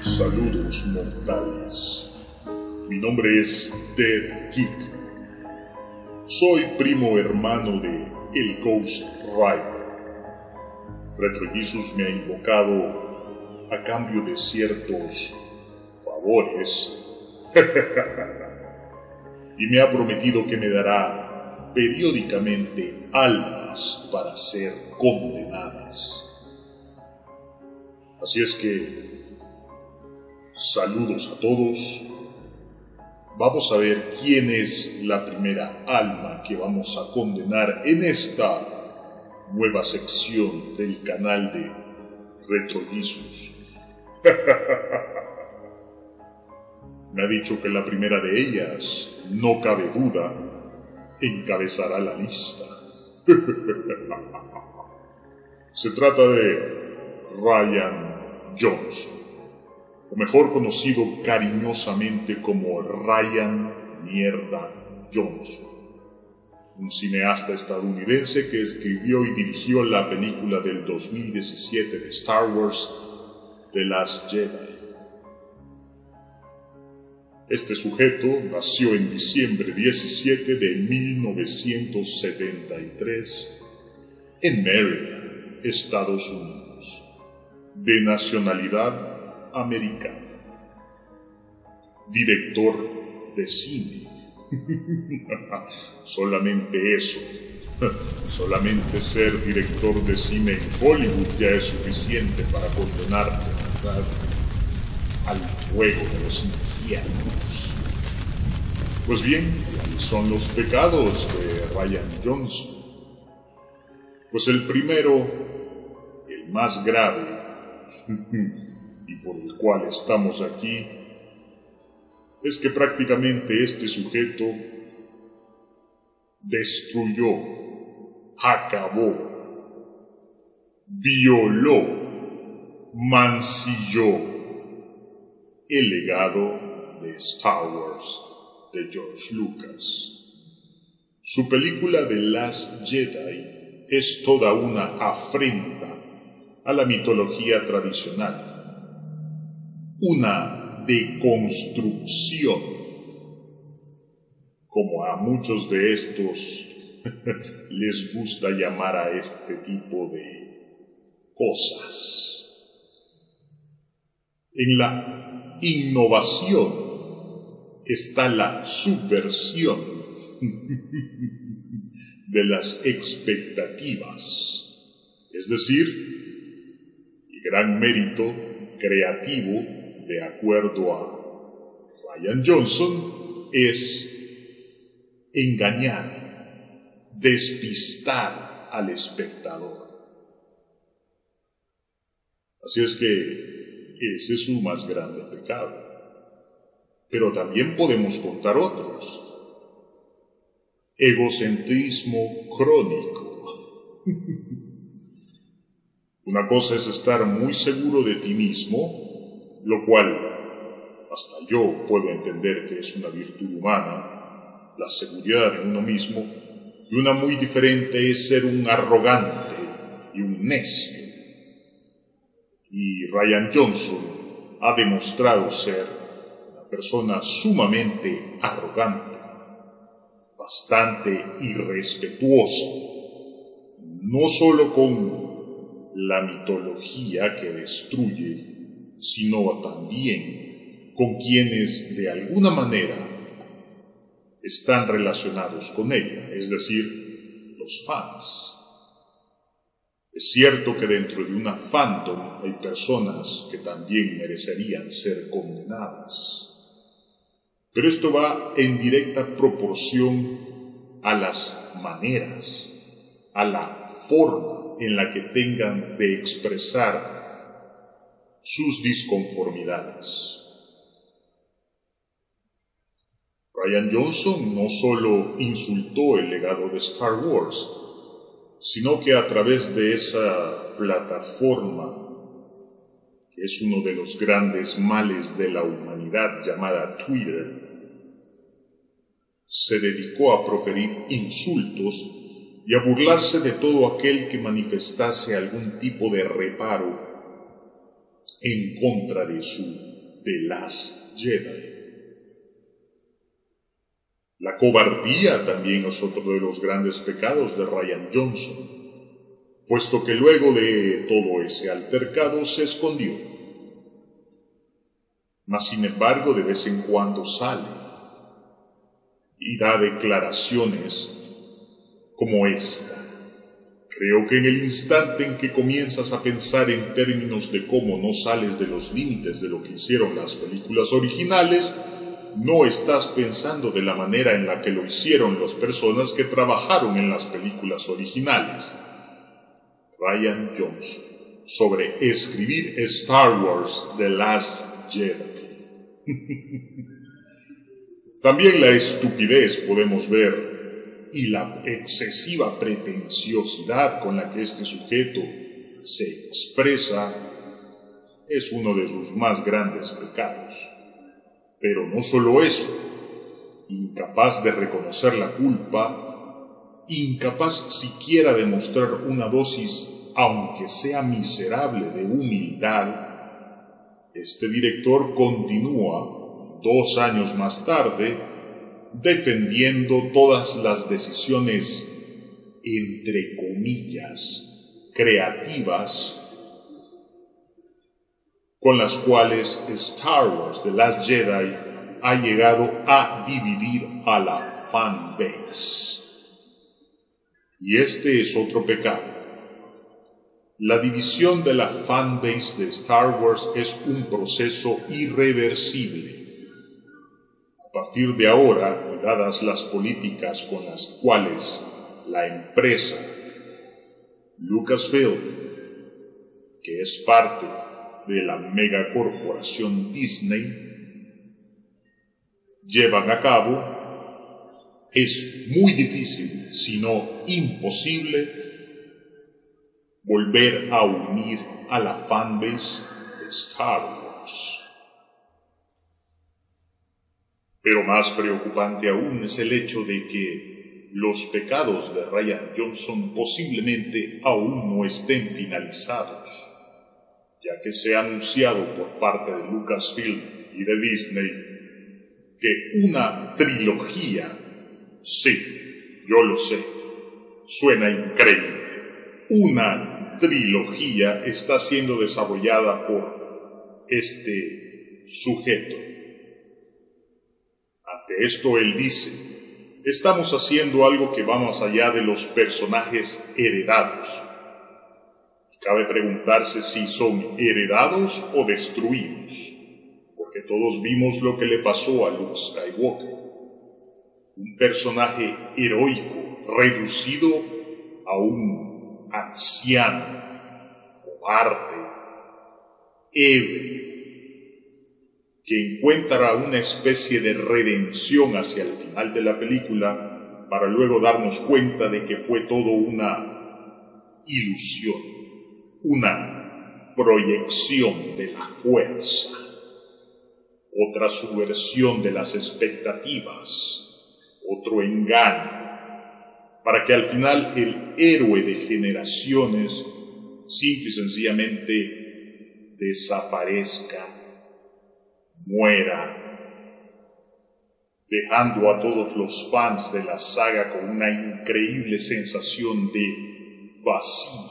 Saludos mortales. Mi nombre es Death Geek. Soy primo hermano de El Ghost Rider. Retro Jesus me ha invocado a cambio de ciertos favores y me ha prometido que me dará periódicamente almas para ser condenadas. Así es que, saludos a todos. Vamos a ver quién es la primera alma que vamos a condenar en esta nueva sección del canal de Retro Jesus. Me ha dicho que la primera de ellas, no cabe duda, encabezará la lista. Se trata de Rian Johnson, o mejor conocido cariñosamente como Rian Mierda Johnson, un cineasta estadounidense que escribió y dirigió la película del 2017 de Star Wars, The Last Jedi. Este sujeto nació en diciembre 17 de 1973 en Maryland, Estados Unidos, de nacionalidad americano, director de cine. Solamente eso, solamente ser director de cine en Hollywood ya es suficiente para condenarte, ¿verdad?, al fuego de los infiernos. Pues bien, ¿cuáles son los pecados de Rian Johnson? Pues el primero, el más grave, y por el cual estamos aquí, es que prácticamente este sujeto destruyó, acabó, violó, mancilló el legado de Star Wars de George Lucas. Su película The Last Jedi es toda una afrenta a la mitología tradicional, una deconstrucción, como a muchos de estos les gusta llamar a este tipo de cosas. En la innovación está la subversión de las expectativas, es decir, y gran mérito creativo de acuerdo a Rian Johnson, es engañar, despistar al espectador. Así es que ese es su más grande pecado. Pero también podemos contar otros. Egocentrismo crónico. Una cosa es estar muy seguro de ti mismo, lo cual hasta yo puedo entender que es una virtud humana, la seguridad en uno mismo, y una muy diferente es ser un arrogante y un necio. Y Rian Johnson ha demostrado ser una persona sumamente arrogante, bastante irrespetuosa, no solo con la mitología que destruye, sino también con quienes de alguna manera están relacionados con ella, es decir, los fans. Es cierto que dentro de una fandom hay personas que también merecerían ser condenadas, pero esto va en directa proporción a las maneras, a la forma en la que tengan de expresar sus disconformidades. Rian Johnson no solo insultó el legado de Star Wars, sino que a través de esa plataforma, que es uno de los grandes males de la humanidad llamada Twitter, se dedicó a proferir insultos y a burlarse de todo aquel que manifestase algún tipo de reparo en contra de su The Last Jedi. La cobardía también es otro de los grandes pecados de Rian Johnson, puesto que luego de todo ese altercado se escondió. Mas sin embargo de vez en cuando sale y da declaraciones como esta. Creo que en el instante en que comienzas a pensar en términos de cómo no sales de los límites de lo que hicieron las películas originales, no estás pensando de la manera en la que lo hicieron las personas que trabajaron en las películas originales. Rian Johnson, sobre escribir Star Wars The Last Jedi. También la estupidez podemos ver y la excesiva pretenciosidad con la que este sujeto se expresa es uno de sus más grandes pecados. Pero no solo eso, incapaz de reconocer la culpa, incapaz siquiera de mostrar una dosis, aunque sea miserable, de humildad, este director continúa, 2 años más tarde, defendiendo todas las decisiones, entre comillas, creativas, con las cuales Star Wars The Last Jedi ha llegado a dividir a la fanbase. Y este es otro pecado. La división de la fanbase de Star Wars es un proceso irreversible. A partir de ahora, y dadas las políticas con las cuales la empresa Lucasfilm, que es parte de la megacorporación Disney, llevan a cabo, es muy difícil, si no imposible, volver a unir a la fanbase de Star Wars. Pero más preocupante aún es el hecho de que los pecados de Rian Johnson posiblemente aún no estén finalizados, ya que se ha anunciado por parte de Lucasfilm y de Disney que una trilogía. Sí, yo lo sé, suena increíble. Una trilogía está siendo desarrollada por este sujeto. Ante esto él dice, estamos haciendo algo que va más allá de los personajes heredados. Cabe preguntarse si son heredados o destruidos, porque todos vimos lo que le pasó a Luke Skywalker. Un personaje heroico, reducido a un anciano, cobarde, ebrio, que encuentra una especie de redención hacia el final de la película para luego darnos cuenta de que fue todo una ilusión, una proyección de la fuerza, otra subversión de las expectativas, otro engaño, para que al final el héroe de generaciones simple y sencillamente desaparezca, muera, dejando a todos los fans de la saga con una increíble sensación de vacío.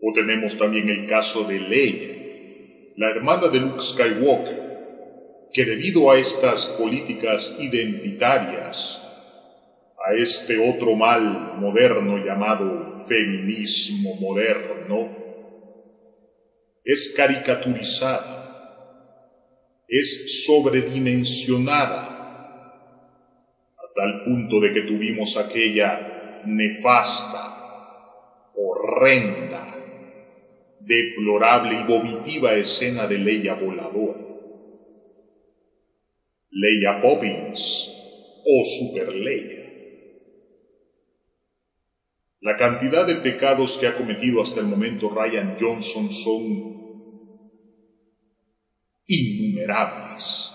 O tenemos también el caso de Leia, la hermana de Luke Skywalker, que debido a estas políticas identitarias, a este otro mal moderno llamado feminismo moderno, es caricaturizada, es sobredimensionada, a tal punto de que tuvimos aquella nefasta, horrenda, deplorable y vomitiva escena de Leia voladora. Leia Poppins o Super Leia. La cantidad de pecados que ha cometido hasta el momento Rian Johnson son innumerables.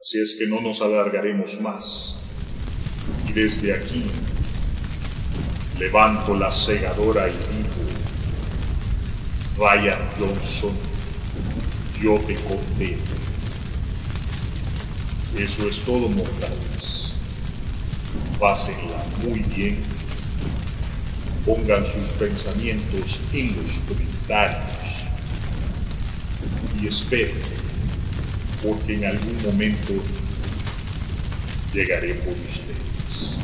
Así es que no nos alargaremos más. Y desde aquí levanto la segadora y digo, Rian Johnson, yo te condeno. Eso es todo, mortales. Pásenla muy bien. Pongan sus pensamientos en los comentarios. Y esperen, porque en algún momento llegaré por ustedes.